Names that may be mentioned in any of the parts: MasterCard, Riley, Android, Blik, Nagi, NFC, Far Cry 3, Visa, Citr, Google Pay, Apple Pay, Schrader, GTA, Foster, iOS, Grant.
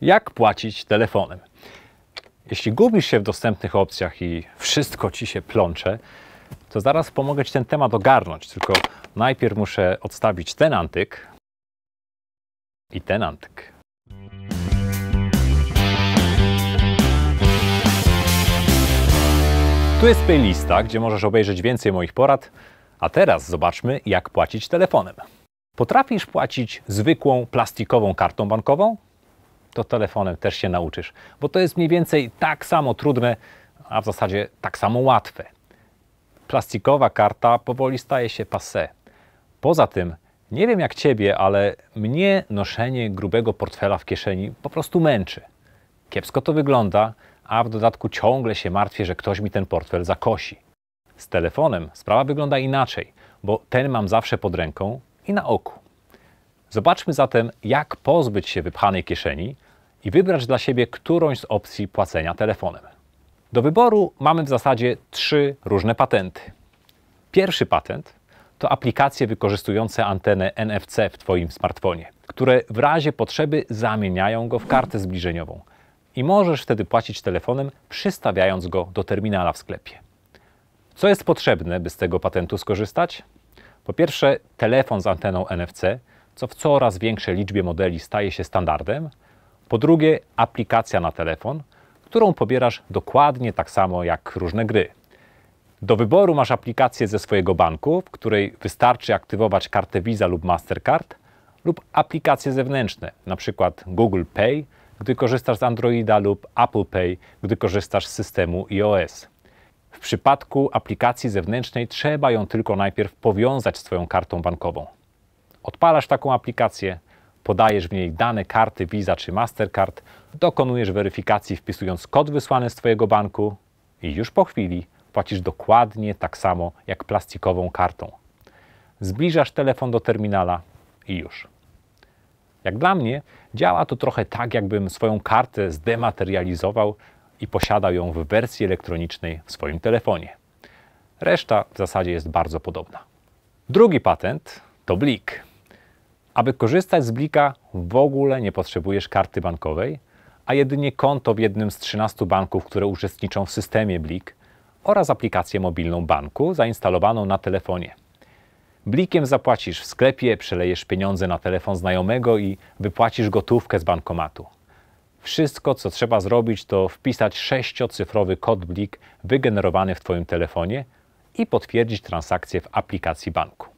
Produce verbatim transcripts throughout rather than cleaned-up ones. Jak płacić telefonem? Jeśli gubisz się w dostępnych opcjach i wszystko Ci się plącze, to zaraz pomogę Ci ten temat ogarnąć, tylko najpierw muszę odstawić ten antyk i ten antyk. Tu jest playlista, gdzie możesz obejrzeć więcej moich porad, a teraz zobaczmy, jak płacić telefonem. Potrafisz płacić zwykłą, plastikową kartą bankową? To telefonem też się nauczysz, bo to jest mniej więcej tak samo trudne, a w zasadzie tak samo łatwe. Plastikowa karta powoli staje się passé. Poza tym, nie wiem jak Ciebie, ale mnie noszenie grubego portfela w kieszeni po prostu męczy. Kiepsko to wygląda, a w dodatku ciągle się martwię, że ktoś mi ten portfel zakosi. Z telefonem sprawa wygląda inaczej, bo ten mam zawsze pod ręką i na oku. Zobaczmy zatem, jak pozbyć się wypchanej kieszeni i wybrać dla siebie którąś z opcji płacenia telefonem. Do wyboru mamy w zasadzie trzy różne patenty. Pierwszy patent to aplikacje wykorzystujące antenę N F C w Twoim smartfonie, które w razie potrzeby zamieniają go w kartę zbliżeniową i możesz wtedy płacić telefonem, przystawiając go do terminala w sklepie. Co jest potrzebne, by z tego patentu skorzystać? Po pierwsze, telefon z anteną N F C, co w coraz większej liczbie modeli staje się standardem. Po drugie, aplikacja na telefon, którą pobierasz dokładnie tak samo jak różne gry. Do wyboru masz aplikację ze swojego banku, w której wystarczy aktywować kartę Visa lub MasterCard, lub aplikacje zewnętrzne, np. Google Pay, gdy korzystasz z Androida, lub Apple Pay, gdy korzystasz z systemu iOS. W przypadku aplikacji zewnętrznej trzeba ją tylko najpierw powiązać z Twoją kartą bankową. Odpalasz taką aplikację, podajesz w niej dane karty Visa czy MasterCard, dokonujesz weryfikacji wpisując kod wysłany z Twojego banku i już po chwili płacisz dokładnie tak samo jak plastikową kartą. Zbliżasz telefon do terminala i już. Jak dla mnie działa to trochę tak, jakbym swoją kartę zdematerializował i posiadał ją w wersji elektronicznej w swoim telefonie. Reszta w zasadzie jest bardzo podobna. Drugi patent to Blik. Aby korzystać z Blika w ogóle nie potrzebujesz karty bankowej, a jedynie konto w jednym z trzynastu banków, które uczestniczą w systemie Blik oraz aplikację mobilną banku zainstalowaną na telefonie. Blikiem zapłacisz w sklepie, przelejesz pieniądze na telefon znajomego i wypłacisz gotówkę z bankomatu. Wszystko, co trzeba zrobić, to wpisać sześciocyfrowy kod Blik wygenerowany w Twoim telefonie i potwierdzić transakcję w aplikacji banku.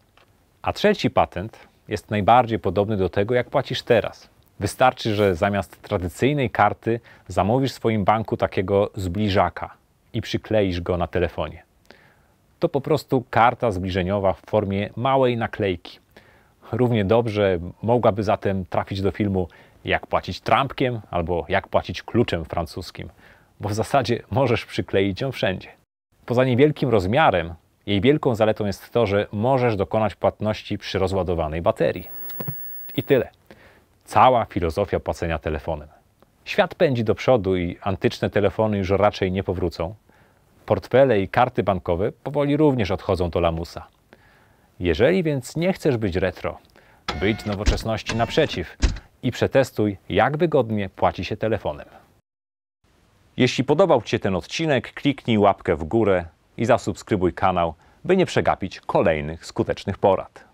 A trzeci patent jest najbardziej podobny do tego, jak płacisz teraz. Wystarczy, że zamiast tradycyjnej karty zamówisz w swoim banku takiego zbliżaka i przykleisz go na telefonie. To po prostu karta zbliżeniowa w formie małej naklejki. Równie dobrze mogłaby zatem trafić do filmu Jak płacić trampkiem albo Jak płacić kluczem francuskim, bo w zasadzie możesz przykleić ją wszędzie. Poza niewielkim rozmiarem, jej wielką zaletą jest to, że możesz dokonać płatności przy rozładowanej baterii. I tyle. Cała filozofia płacenia telefonem. Świat pędzi do przodu i antyczne telefony już raczej nie powrócą. Portfele i karty bankowe powoli również odchodzą do lamusa. Jeżeli więc nie chcesz być retro, wyjdź nowoczesności naprzeciw i przetestuj, jak wygodnie płaci się telefonem. Jeśli podobał Ci się ten odcinek, kliknij łapkę w górę i zasubskrybuj kanał, by nie przegapić kolejnych skutecznych porad.